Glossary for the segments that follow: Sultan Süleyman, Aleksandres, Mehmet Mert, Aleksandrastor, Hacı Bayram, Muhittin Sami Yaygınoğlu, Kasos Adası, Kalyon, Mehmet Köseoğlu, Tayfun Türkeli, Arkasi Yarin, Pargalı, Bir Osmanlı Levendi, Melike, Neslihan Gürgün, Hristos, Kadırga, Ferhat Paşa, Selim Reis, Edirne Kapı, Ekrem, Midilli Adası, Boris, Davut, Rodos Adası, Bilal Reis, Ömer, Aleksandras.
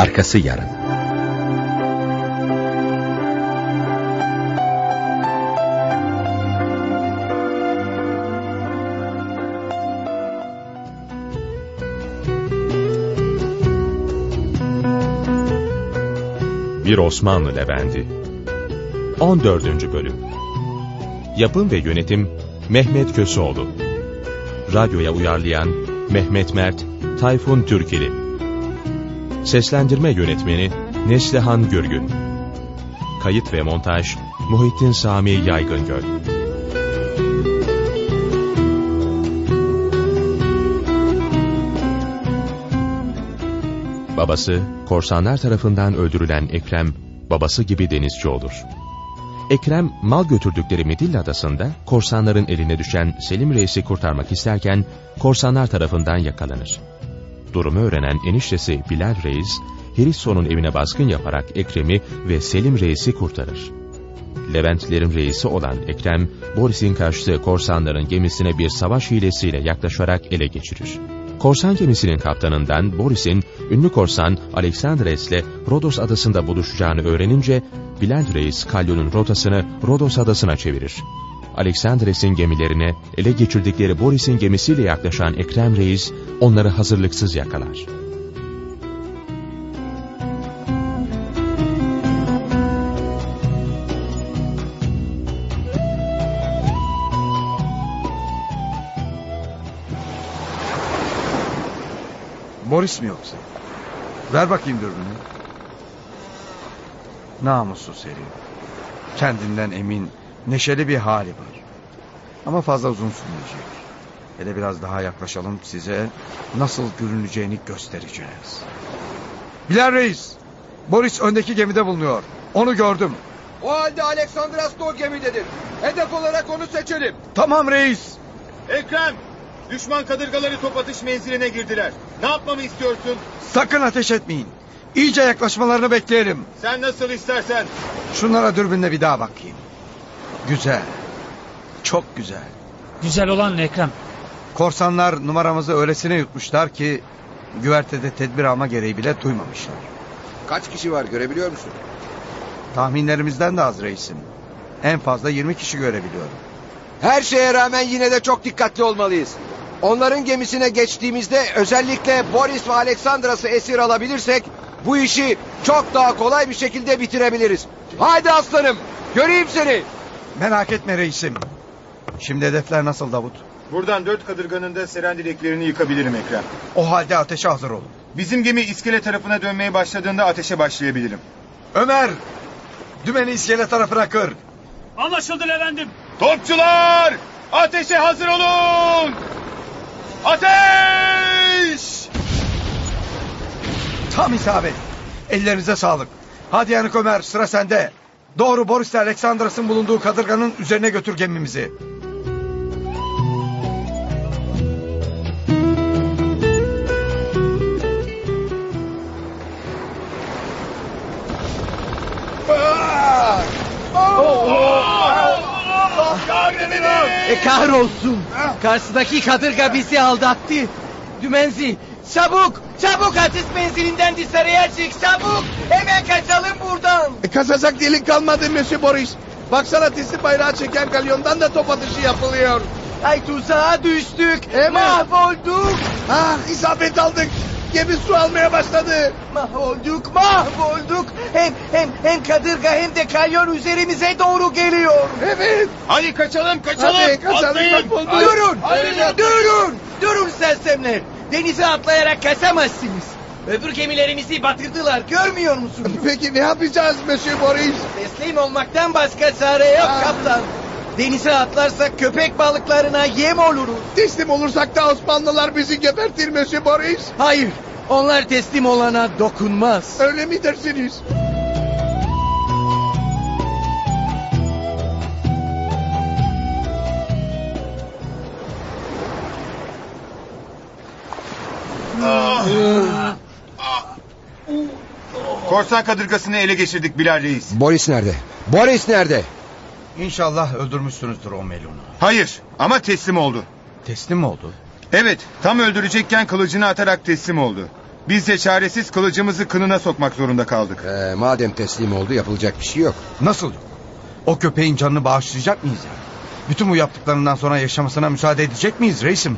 Arkası yarın. Bir Osmanlı Levendi 14. Bölüm. Yapım ve yönetim Mehmet Köseoğlu. Radyoya uyarlayan Mehmet Mert, Tayfun Türkeli. Seslendirme yönetmeni Neslihan Gürgün. Kayıt ve montaj Muhittin Sami Yaygınoğlu. Babası, korsanlar tarafından öldürülen Ekrem, babası gibi denizci olur. Ekrem, mal götürdükleri Midilli Adası'nda korsanların eline düşen Selim Reis'i kurtarmak isterken korsanlar tarafından yakalanır. Durumu öğrenen eniştesi Bilal Reis, Hristos'un evine baskın yaparak Ekrem'i ve Selim Reis'i kurtarır. Leventlerin reisi olan Ekrem, Boris'in kaçtığı korsanların gemisine bir savaş hilesiyle yaklaşarak ele geçirir. Korsan gemisinin kaptanından Boris'in ünlü korsan Aleksandres'le Rodos Adası'nda buluşacağını öğrenince Bilal Reis Kalyon'un rotasını Rodos Adası'na çevirir. Aleksandres'in gemilerine ele geçirdikleri Boris'in gemisiyle yaklaşan Ekrem Reis onları hazırlıksız yakalar. Boris mi yoksa? Ver bakayım dürbünü. Namussuz herif. Kendinden emin, neşeli bir hali var. Ama fazla uzun sürmeyecek. Hele biraz daha yaklaşalım, size nasıl görüneceğini göstereceğiz. Bilal Reis, Boris öndeki gemide bulunuyor. Onu gördüm. O halde Aleksandrastor gemidedir. Hedef olarak onu seçelim. Tamam reis. Ekrem, düşman kadırgaları top atış menziline girdiler. Ne yapmamı istiyorsun? Sakın ateş etmeyin. İyice yaklaşmalarını bekleyelim. Sen nasıl istersen. Şunlara dürbünle bir daha bakayım. Güzel. Çok güzel. Güzel olan ne Ekrem? Korsanlar numaramızı öylesine yutmuşlar ki güvertede tedbir alma gereği bile duymamışlar. Kaç kişi var görebiliyor musun? Tahminlerimizden de az reisim. En fazla 20 kişi görebiliyorum. Her şeye rağmen yine de çok dikkatli olmalıyız. Onların gemisine geçtiğimizde özellikle Boris ve Aleksandras'ı esir alabilirsek bu işi çok daha kolay bir şekilde bitirebiliriz. Haydi aslanım, göreyim seni. Merak etme reisim. Şimdi hedefler nasıl Davut? Buradan 4 kadırganın da serendileklerini yıkabilirim Ekrem. O halde ateşe hazır olun. Bizim gemi iskele tarafına dönmeye başladığında ateşe başlayabilirim. Ömer, dümeni iskele tarafına kır. Anlaşıldı efendim. Topçular, ateşe hazır olun. Ateş! Tam isabet. Ellerinize sağlık. Hadi Yanık Ömer, sıra sende. Doğru Boris ile Aleksandras'ın bulunduğu kadırganın üzerine götür gemimizi. Kahrolsun. Karşıdaki kadırga bizi aldattı. Dümenzi, çabuk, çabuk ateş benzininden dışarıya çık, çabuk. Hemen kaçalım buradan. Kaçacak delik kalmadı Monsieur Boris. Baksana tisti bayrağı çeken kalyondan da top atışı yapılıyor. Ay tuzağa düştük, mahvolduk. Ah, isabet aldık. Gemi su almaya başladı. Mahvolduk, mahvolduk. Hem kadırga hem de kalyon üzerimize doğru geliyor. Evet. Hadi kaçalım, kaçalım. Hadi kaçalım. Durun, durun. Durun sersemler. Denize atlayarak kaçamazsınız. Öbür gemilerimizi batırdılar, görmüyor musunuz? Peki ne yapacağız Monsieur Boris? Teslim olmaktan başka çare yok kaptan. Denize atlarsak köpek balıklarına yem oluruz. Teslim olursak da Osmanlılar bizi gebertir Monsieur Boris. Hayır, onlar teslim olana dokunmaz. Öyle mi dersiniz? Korsan kadırgasını ele geçirdik Bilal Reis. Boris nerede? Boris nerede? İnşallah öldürmüşsünüzdür o melunu. Hayır, ama teslim oldu. Teslim mi oldu? Evet, tam öldürecekken kılıcını atarak teslim oldu. Biz de çaresiz kılıcımızı kınına sokmak zorunda kaldık. Madem teslim oldu, yapılacak bir şey yok. Nasıl? O köpeğin canını bağışlayacak mıyız yani? Bütün bu yaptıklarından sonra yaşamasına müsaade edecek miyiz reisim?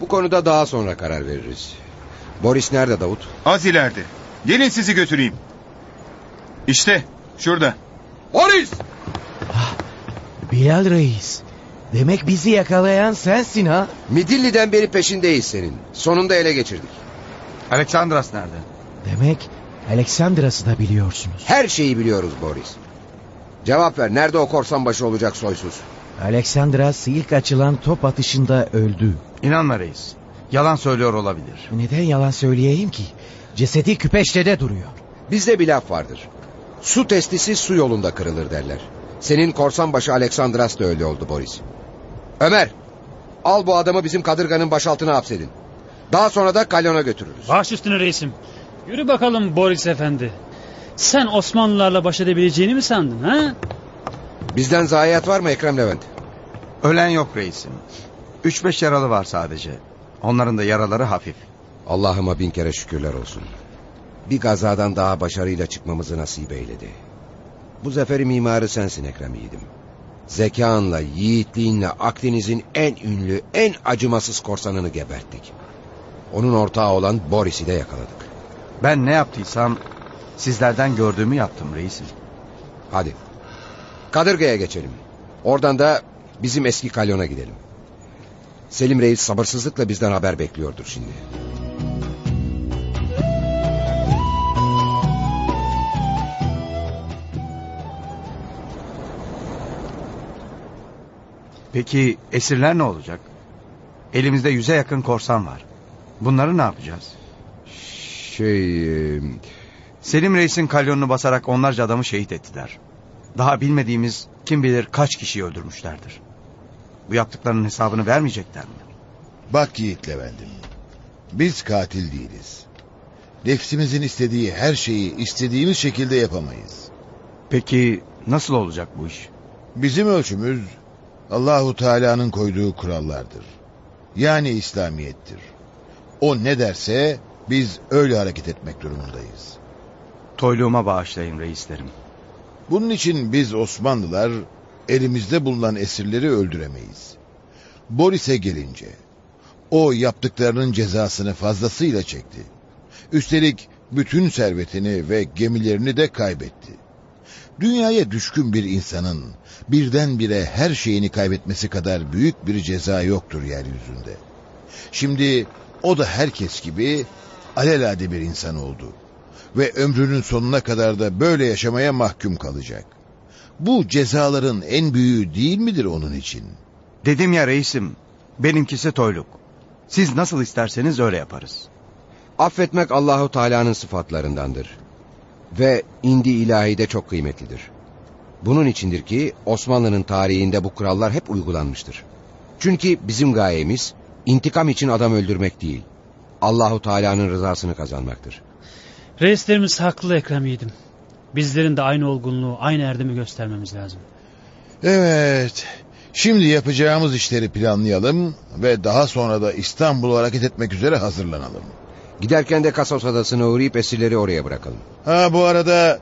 Bu konuda daha sonra karar veririz. Boris nerede Davut? Az ileride. Gelin sizi götüreyim. İşte şurada. Boris! Ah, Bilal Reis. Demek bizi yakalayan sensin ha? Midilli'den beri peşindeyiz senin. Sonunda ele geçirdik. Aleksandras nerede? Demek Aleksandras'ı da biliyorsunuz. Her şeyi biliyoruz Boris. Cevap ver, nerede o korsan başı olacak soysuz? Aleksandras ilk açılan top atışında öldü. İnanma reis. Yalan söylüyor olabilir. Neden yalan söyleyeyim ki? Cesedi Küpeşte'de duruyor. Bizde bir laf vardır. Su testisi su yolunda kırılır derler. Senin korsan başı Aleksandras da öyle oldu Boris. Ömer, al bu adamı bizim kadırganın başaltına hapsedin. Daha sonra da Kalyon'a götürürüz. Baş üstüne reisim. Yürü bakalım Boris efendi. Sen Osmanlılarla baş edebileceğini mi sandın ha? Bizden zayiat var mı Ekrem Levent? Ölen yok reisim. 3-5 yaralı var sadece. Onların da yaraları hafif. Allah'ıma bin kere şükürler olsun. Bir kazadan daha başarıyla çıkmamızı nasip eyledi. Bu zaferi mimarı sensin Ekrem yiğidim. Zekanla, yiğitliğinle Akdeniz'in en ünlü, en acımasız korsanını geberttik. Onun ortağı olan Boris'i de yakaladık. Ben ne yaptıysam sizlerden gördüğümü yaptım reisim. Hadi Kadırga'ya geçelim. Oradan da bizim eski Kalyon'a gidelim. Selim Reis sabırsızlıkla bizden haber bekliyordur şimdi. Peki esirler ne olacak? Elimizde 100'e yakın korsan var. Bunları ne yapacağız? Selim Reis'in kalyonunu basarak onlarca adamı şehit ettiler. Daha bilmediğimiz kim bilir kaç kişiyi öldürmüşlerdir. Bu yaptıklarının hesabını vermeyecekler mi? Bak yiğit Levendim, biz katil değiliz. Nefsimizin istediği her şeyi istediğimiz şekilde yapamayız. Peki nasıl olacak bu iş? Bizim ölçümüz Allahu Teala'nın koyduğu kurallardır. Yani İslamiyettir. O ne derse biz öyle hareket etmek durumundayız. Toyluğuma bağışlayın reislerim. Bunun için biz Osmanlılar elimizde bulunan esirleri öldüremeyiz. Boris'e gelince o yaptıklarının cezasını fazlasıyla çekti. Üstelik bütün servetini ve gemilerini de kaybetti. Dünyaya düşkün bir insanın birdenbire her şeyini kaybetmesi kadar büyük bir ceza yoktur yeryüzünde. Şimdi o da herkes gibi alelade bir insan oldu. Ve ömrünün sonuna kadar da böyle yaşamaya mahkum kalacak. Bu cezaların en büyüğü değil midir onun için? Dedim ya reisim, benimkisi toyluk. Siz nasıl isterseniz öyle yaparız. Affetmek Allahu Teala'nın sıfatlarındandır. Ve indi ilahide çok kıymetlidir. Bunun içindir ki Osmanlı'nın tarihinde bu kurallar hep uygulanmıştır. Çünkü bizim gayemiz intikam için adam öldürmek değil, Allahu Teala'nın rızasını kazanmaktır. Reislerimiz haklı Ekrem yiğidim. Bizlerin de aynı olgunluğu, aynı erdemi göstermemiz lazım. Evet. Şimdi yapacağımız işleri planlayalım ve daha sonra da İstanbul'a hareket etmek üzere hazırlanalım. Giderken de Kasos Adası'na uğrayıp esirleri oraya bırakalım. Ha, bu arada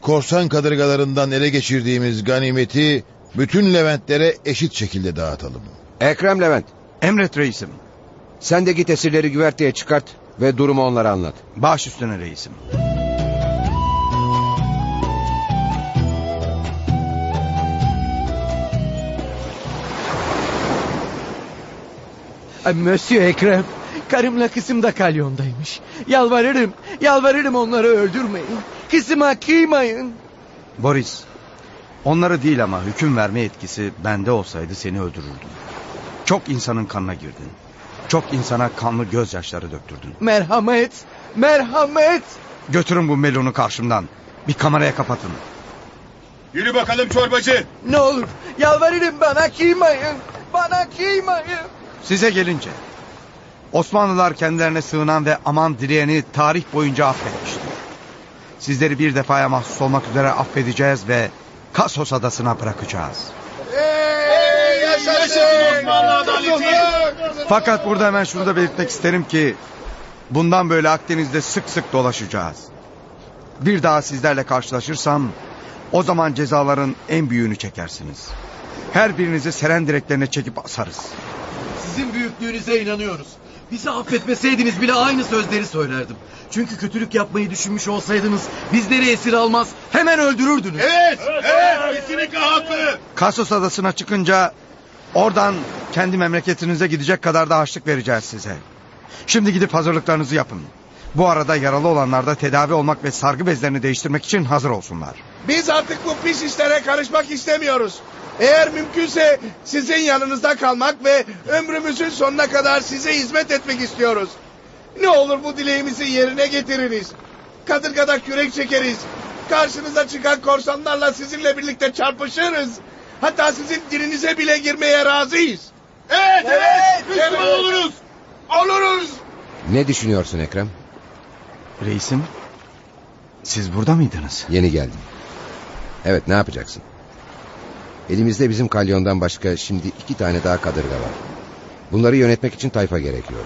korsan kadırgalarından ele geçirdiğimiz ganimeti bütün Leventlere eşit şekilde dağıtalım. Ekrem Levent. Emret reisim. Sen de git esirleri güverteye çıkart ve durumu onlara anlat. Baş üstüne reisim. Monsieur Ekrem, karımla kızım da Kalyon'daymış. Yalvarırım, yalvarırım onları öldürmeyin. Kızıma kıymayın. Boris, onları değil ama hüküm verme etkisi bende olsaydı seni öldürürdüm. Çok insanın kanına girdin. Çok insana kanlı gözyaşları döktürdün. Merhamet, merhamet. Götürün bu melunu karşımdan. Bir kameraya kapatın. Yürü bakalım çorbacı. Ne olur yalvarırım, bana kıymayın. Bana kıymayın. Size gelince, Osmanlılar kendilerine sığınan ve aman dileyeni tarih boyunca affetmiştir. Sizleri bir defaya mahsus olmak üzere affedeceğiz ve Kasos Adası'na bırakacağız. Yaşasın Osmanlı adaleti. Fakat burada hemen şunu da belirtmek isterim ki Bundan böyle Akdeniz'de sık sık dolaşacağız. Bir daha sizlerle karşılaşırsam o zaman cezaların en büyüğünü çekersiniz. Her birinizi Seren direklerine çekip asarız. Sizin büyüklüğünüze inanıyoruz. Bizi affetmeseydiniz bile aynı sözleri söylerdim. Çünkü kötülük yapmayı düşünmüş olsaydınız bizleri esir almaz, hemen öldürürdünüz. Evet, evet, kesinlikle haklı. Kasos Adası'na çıkınca oradan kendi memleketinize gidecek kadar da harçlık vereceğiz size. Şimdi gidip hazırlıklarınızı yapın. Bu arada yaralı olanlar da tedavi olmak ve sargı bezlerini değiştirmek için hazır olsunlar. Biz artık bu pis işlere karışmak istemiyoruz. Eğer mümkünse sizin yanınızda kalmak ve ömrümüzün sonuna kadar size hizmet etmek istiyoruz. Ne olur bu dileğimizi yerine getiriniz. Kadırgada kürek çekeriz. Karşınıza çıkan korsanlarla sizinle birlikte çarpışırız. Hatta sizin dilinize bile girmeye razıyız. Evet, evet, Müslüman oluruz. Oluruz. Ne düşünüyorsun Ekrem? Reisim, siz burada mıydınız? Yeni geldim. Evet, ne yapacaksın? Elimizde bizim kalyondan başka şimdi 2 tane daha kadırga var. Bunları yönetmek için tayfa gerekiyor.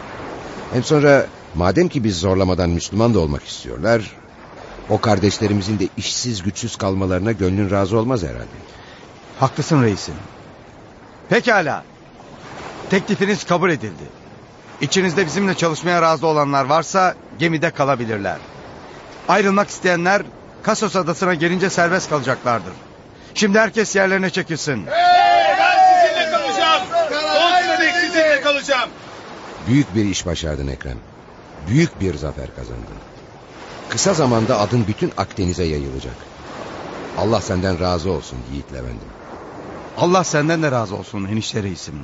Hem sonra madem ki biz zorlamadan Müslüman da olmak istiyorlar, o kardeşlerimizin de işsiz güçsüz kalmalarına gönlün razı olmaz herhalde. Haklısın reisim. Pekala. Teklifiniz kabul edildi. İçinizde bizimle çalışmaya razı olanlar varsa gemide kalabilirler. Ayrılmak isteyenler Kasos Adası'na gelince serbest kalacaklardır. Şimdi herkes yerlerine çekilsin. Ben sizinle kalacağım. Sonsuza dek sizinle kalacağım. Büyük bir iş başardın Ekrem. Büyük bir zafer kazandın. Kısa zamanda adın bütün Akdeniz'e yayılacak. Allah senden razı olsun Yiğit Levendim. Allah senden de razı olsun enişte reisim.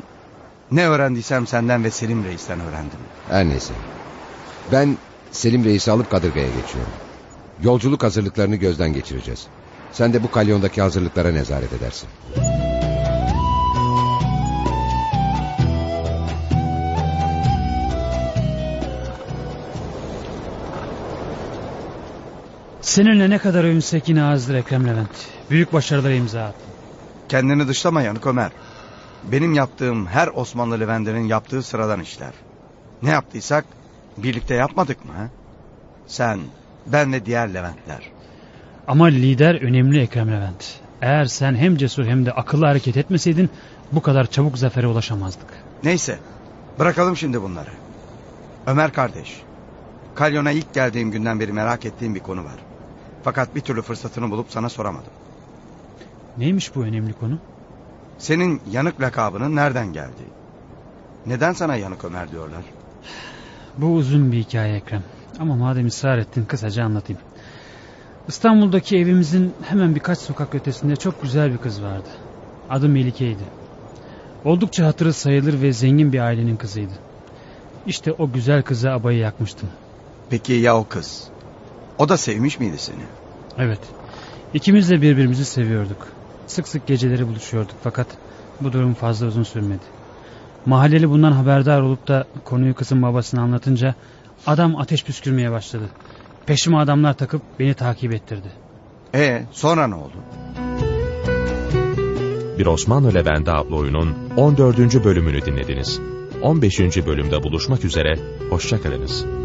Ne öğrendiysem senden ve Selim Reis'ten öğrendim. Her neyse. Ben Selim Reis'i alıp kadırgaya geçiyorum. Yolculuk hazırlıklarını gözden geçireceğiz. Sen de bu kalyondaki hazırlıklara nezaret edersin. Seninle ne kadar övünsek yine azdır Ekrem Levent. Büyük başarılara imza attın. Kendini dışlama yanık Ömer. Benim yaptığım her Osmanlı Levendi'nin yaptığı sıradan işler. Ne yaptıysak birlikte yapmadık mı? He? Sen, ben ve diğer Leventler. Ama lider önemli Ekrem Levent. Eğer sen hem cesur hem de akıllı hareket etmeseydin bu kadar çabuk zafere ulaşamazdık. Neyse, bırakalım şimdi bunları. Ömer kardeş, Kalyon'a ilk geldiğim günden beri merak ettiğim bir konu var. Fakat bir türlü fırsatını bulup sana soramadım. Neymiş bu önemli konu? Senin yanık lakabının nereden geldiği? Neden sana yanık Ömer diyorlar? Bu uzun bir hikaye Ekrem. Ama madem ısrar ettin kısaca anlatayım. İstanbul'daki evimizin hemen birkaç sokak ötesinde çok güzel bir kız vardı. Adı Melike'ydi. Oldukça hatırı sayılır ve zengin bir ailenin kızıydı. İşte o güzel kıza abayı yakmıştım. Peki ya o kız? O da sevmiş miydi seni? Evet. İkimiz de birbirimizi seviyorduk. Sık sık geceleri buluşuyorduk fakat bu durum fazla uzun sürmedi. Mahalleli bundan haberdar olup da konuyu kızın babasına anlatınca adam ateş püskürmeye başladı. Peşime adamlar takıp beni takip ettirdi. Sonra ne oldu? Bir Osmanlı Levendi adlı oyunun 14. bölümünü dinlediniz. 15. bölümde buluşmak üzere, hoşça kalınız.